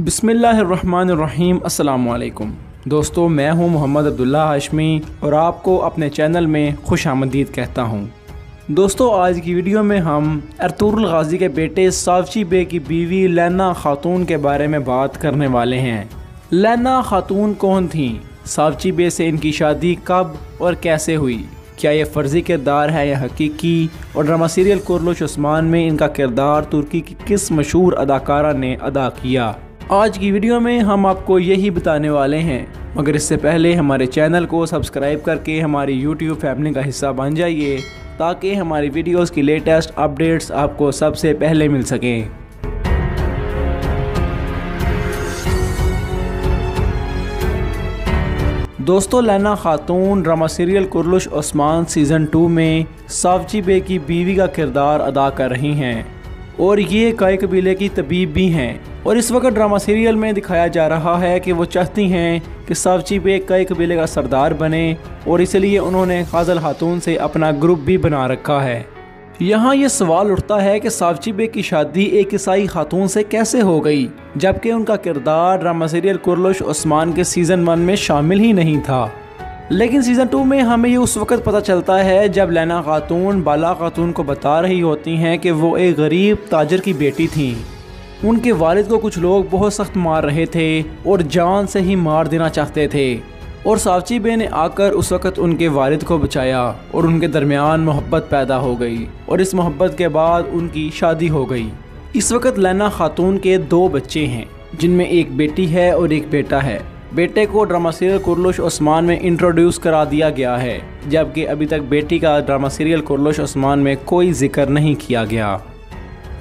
बिस्मिल्लाहिर्रहमानिर्रहीम। अस्सलामुअलैकुम दोस्तों, मैं हूं मोहम्मद अब्दुल्ला हाशमी और आपको अपने चैनल में खुशामदीद कहता हूं। दोस्तों, आज की वीडियो में हम अर्तुरल गाजी के बेटे सावजी बे की बीवी लेना खातून के बारे में बात करने वाले हैं। लेना खातून कौन थीं? सावजी बे से इनकी शादी कब और कैसे हुई? क्या ये फ़र्जी किरदार है या हकीकी? और ड्रामा सीरियल कुरुलुश उस्मान में इनका किरदार तुर्की की किस मशहूर अदाकारा ने अदा किया? आज की वीडियो में हम आपको यही बताने वाले हैं, मगर इससे पहले हमारे चैनल को सब्सक्राइब करके हमारी YouTube फैमिली का हिस्सा बन जाइए ताकि हमारी वीडियोस की लेटेस्ट अपडेट्स आपको सबसे पहले मिल सकें। दोस्तों, लेना खातून drama serial Kurulus Osman season 2 में सावजी बे की बीवी का किरदार अदा कर रही हैं और ये काए कबीले की तबीब भी हैं। और इस वक्त ड्रामा सीरियल में दिखाया जा रहा है कि वो चाहती हैं कि सावजी बे काए कबीले का सरदार बने और इसलिए उन्होंने खाजल खातून से अपना ग्रुप भी बना रखा है। यहाँ ये सवाल उठता है कि सावजी बे की शादी एक ईसाई खातून से कैसे हो गई, जबकि उनका किरदार ड्रामा सीरियल कुरुलुश उस्मान के सीज़न 1 में शामिल ही नहीं था। लेकिन सीज़न 2 में हमें ये उस वक्त पता चलता है जब लेना खातून बाला खातून को बता रही होती हैं कि वो एक गरीब ताजर की बेटी थीं। उनके वालिद को कुछ लोग बहुत सख्त मार रहे थे और जान से ही मार देना चाहते थे, और सावजी बे ने आकर उस वक़्त उनके वालिद को बचाया और उनके दरमियान मोहब्बत पैदा हो गई और इस मोहब्बत के बाद उनकी शादी हो गई। इस वक्त लेना खातून के 2 बच्चे हैं, जिनमें एक बेटी है और एक बेटा है। बेटे को ड्रामा सीरियल कुरुलुश उस्मान में इंट्रोड्यूस करा दिया गया है, जबकि अभी तक बेटी का ड्रामा सीरियल कुरुलुश उस्मान में कोई जिक्र नहीं किया गया।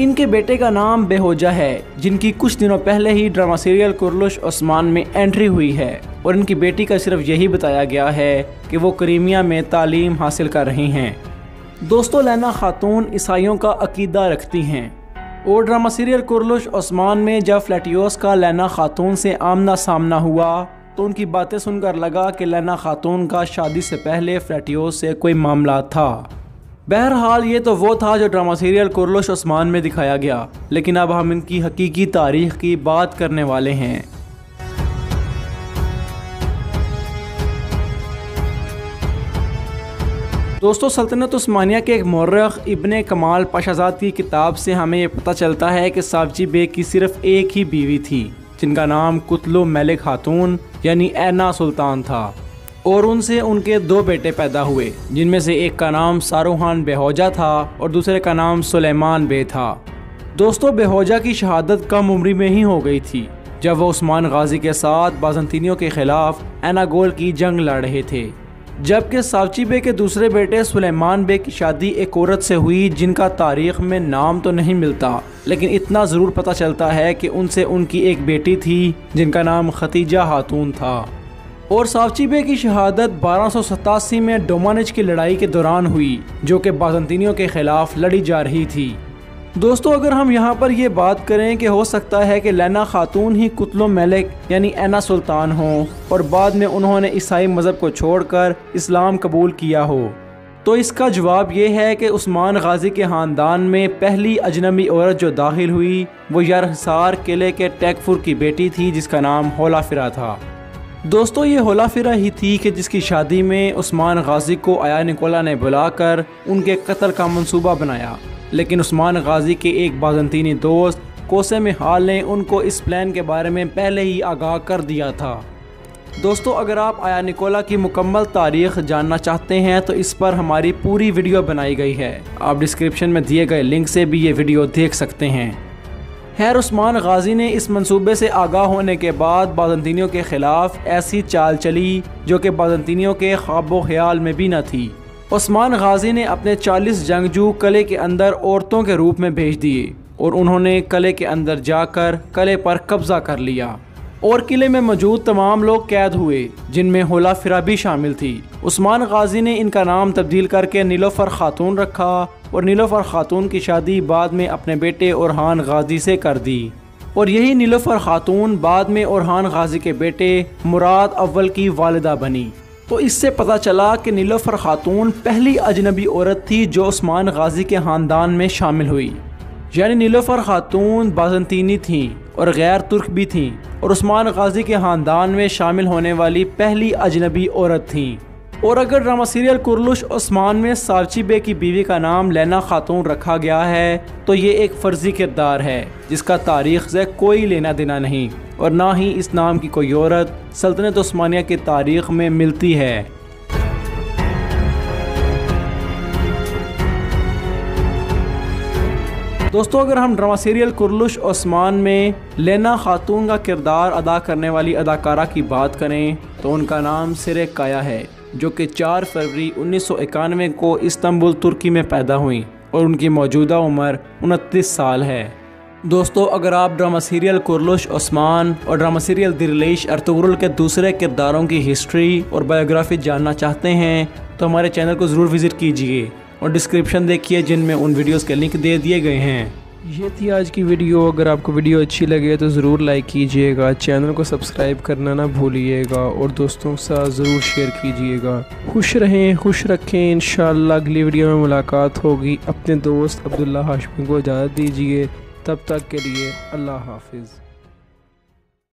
इनके बेटे का नाम बेहोजा है, जिनकी कुछ दिनों पहले ही ड्रामा सीरियल कुरुलुश उस्मान में एंट्री हुई है और इनकी बेटी का सिर्फ यही बताया गया है कि वो क्रीमिया में तालीम हासिल कर रही हैं। दोस्तों, लेना खातून ईसाइयों का अकीदा रखती हैं और ड्रामा सीरियल कुरुलुश उस्मान में जब फ्लेटियोस का लेना खातून से आमना सामना हुआ तो उनकी बातें सुनकर लगा कि लेना खातून का शादी से पहले फ्लेटियोस से कोई मामला था। बहरहाल, ये तो वो था जो ड्रामा सीरियल कुरुलुश उस्मान में दिखाया गया, लेकिन अब हम इनकी हकीकी तारीख की बात करने वाले हैं। दोस्तों, सल्तनत उस्मानिया के एक मौर्रख इबने कमाल पशाजाद की किताब से हमें ये पता चलता है कि सावजी बे की सिर्फ एक ही बीवी थी, जिनका नाम कुतलु मेलिक खातून यानी ऐना सुल्तान था, और उनसे उनके 2 बेटे पैदा हुए, जिनमें से एक का नाम सारूहान बेहोजा था और दूसरे का नाम सुलेमान बे था। दोस्तों, बेहोजा की शहादत कम उम्री में ही हो गई थी जब वह उस्मान गाजी के साथ बाज़ंतीनियों के ख़िलाफ़ एनागोल की जंग लड़ रहे थे, जबकि सावजी बे के दूसरे बेटे सुलेमान बे की शादी एक औरत से हुई जिनका तारीख़ में नाम तो नहीं मिलता, लेकिन इतना ज़रूर पता चलता है कि उनसे उनकी एक बेटी थी जिनका नाम खदीजा खातून था। और सावजी बे की शहादत 1287 में डोमानिच की लड़ाई के दौरान हुई, जो कि बाज़ंतीनियों के ख़िलाफ़ लड़ी जा रही थी। दोस्तों, अगर हम यहाँ पर ये बात करें कि हो सकता है कि लेना खातून ही कुतलु मेलिक यानी ऐना सुल्तान हों और बाद में उन्होंने ईसाई मज़हब को छोड़कर इस्लाम कबूल किया हो, तो इसका जवाब ये है कि उस्मान गाजी के ख़ानदान में पहली अजनबी औरत जो दाखिल हुई वो यारहिसार किले के टैगफुर की बेटी थी, जिसका नाम होला फिरा था। दोस्तों, ये होला फिरा ही थी कि जिसकी शादी में उस्मान गाजी को आया निकोला ने बुलाकर उनके कत्ल का मंसूबा बनाया, लेकिन उस्मान गाजी के एक बाज़ंतीनी दोस्त कोसे में हाल ने उनको इस प्लान के बारे में पहले ही आगाह कर दिया था। दोस्तों, अगर आप आया निकोला की मुकम्मल तारीख जानना चाहते हैं तो इस पर हमारी पूरी वीडियो बनाई गई है। आप डिस्क्रिप्शन में दिए गए लिंक से भी ये वीडियो देख सकते हैं। खैर, उस्मान गाजी ने इस मंसूबे से आगाह होने के बाद बाज़ंतीनियों के ख़िलाफ़ ऐसी चाल चली जो कि बाज़ंतीनियों के ख्वाबो ख्याल में भी न थी। उस्मान गाजी ने अपने 40 जंगजू किले के अंदर औरतों के रूप में भेज दिए और उन्होंने किले के अंदर जाकर किले पर कब्ज़ा कर लिया और किले में मौजूद तमाम लोग कैद हुए, जिनमें होला फिरा भी शामिल थी। उस्मान गाजी ने इनका नाम तब्दील करके नीलोफर खातून रखा और नीलोफर खातून की शादी बाद में अपने बेटे उरहान गाज़ी से कर दी, और यही नीलोफर खातून बाद में उरहान गाज़ी के बेटे मुराद अव्वल की वालिदा बनी। तो इससे पता चला कि नीलोफर खातून पहली अजनबी औरत थी जो उस्मान गाज़ी के ख़ानदान में शामिल हुई, यानी नीलोफर खातून बाज़ंतीनी थीं और गैर तुर्क भी थीं और उस्मान गाजी के ख़ानदान में शामिल होने वाली पहली अजनबी औरत थीं। और अगर ड्रामा सीरियल कुरुलुश उस्मान में सावजी बे की बीवी का नाम लेना खातून रखा गया है तो ये एक फ़र्जी किरदार है जिसका तारीख़ से कोई लेना देना नहीं और ना ही इस नाम की कोई औरत सल्तनत उस्मानिया की तारीख़ में मिलती है। दोस्तों, अगर हम ड्रामा सीरियल कुरुलुश उस्मान में लेना खातून का किरदार अदा करने वाली अदाकारा की बात करें तो उनका नाम सिरे काया है, जो कि 4 फरवरी 1991 को इस्तांबुल तुर्की में पैदा हुई और उनकी मौजूदा उम्र 29 साल है। दोस्तों, अगर आप ड्रामा सीरियल कुरुलुश उस्मान और drama serial Dirilis Ertugrul के दूसरे किरदारों की हिस्ट्री और बायोग्राफी जानना चाहते हैं तो हमारे चैनल को ज़रूर विज़िट कीजिए और डिस्क्रिप्शन देखिए जिनमें उन वीडियोस के लिंक दे दिए गए हैं। ये थी आज की वीडियो। अगर आपको वीडियो अच्छी लगे तो ज़रूर लाइक कीजिएगा, चैनल को सब्सक्राइब करना ना भूलिएगा और दोस्तों के साथ ज़रूर शेयर कीजिएगा। खुश रहें, खुश रखें। इंशाल्लाह अगली वीडियो में मुलाकात होगी। अपने दोस्त अब्दुल्ला हाशमी को इजाज़त दीजिए। तब तक के लिए अल्लाह हाफिज़।